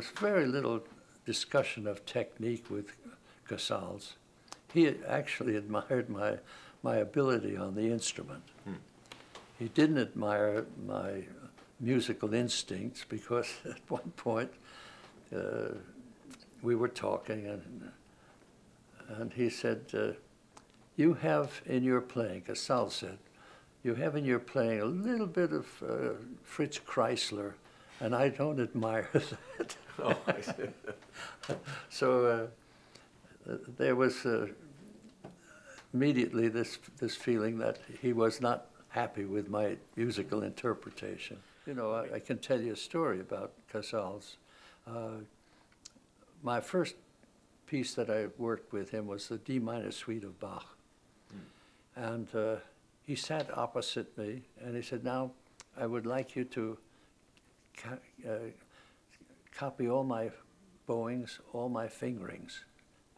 was very little discussion of technique with Casals. He actually admired my ability on the instrument. Hmm. He didn't admire my musical instincts, because at one point we were talking, and he said, you have in your playing, Casals said, you have in your playing a little bit of Fritz Kreisler, and I don't admire that. Oh, I see. So there was immediately this feeling that he was not happy with my musical interpretation. You know, I can tell you a story about Casals. My first piece that I worked with him was the D minor suite of Bach. Mm. And he sat opposite me, and he said, now I would like you to copy all my bowings, all my fingerings,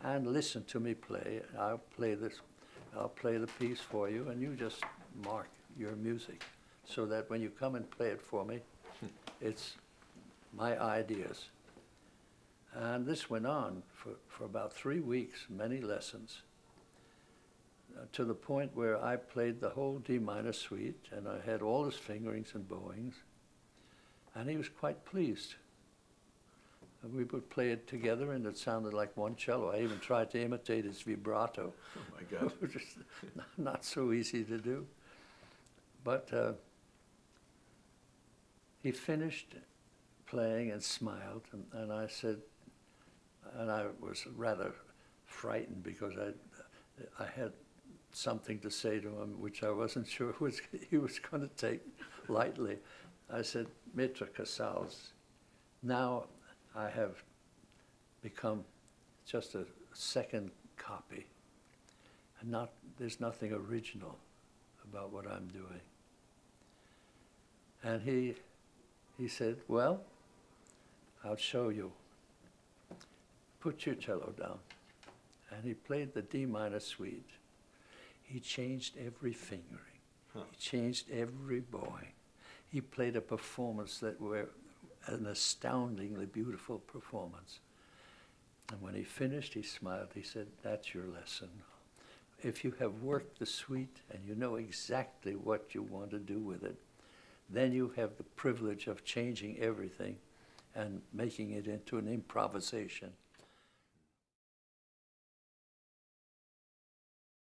and listen to me play. I'll play the piece for you, and you just mark your music, so that when you come and play it for me, it's my ideas. And this went on for about 3 weeks, many lessons, to the point where I played the whole D minor suite, and I had all his fingerings and bowings, and he was quite pleased. And we would play it together, and it sounded like one cello. I even tried to imitate his vibrato. Oh, my God. Which is not so easy to do. But he finished playing and smiled, and I said, and I was rather frightened, because I had something to say to him which I wasn't sure he was going to take lightly. I said, Mitra Casals, now I have become just a second copy, and there's nothing original about what I'm doing. And he said, well, I'll show you. Put your cello down. And he played the D minor suite. He changed every fingering. Huh. He changed every bowing. He played a performance that were an astoundingly beautiful performance. And when he finished, he smiled. He said, that's your lesson. If you have worked the suite and you know exactly what you want to do with it, then you have the privilege of changing everything and making it into an improvisation.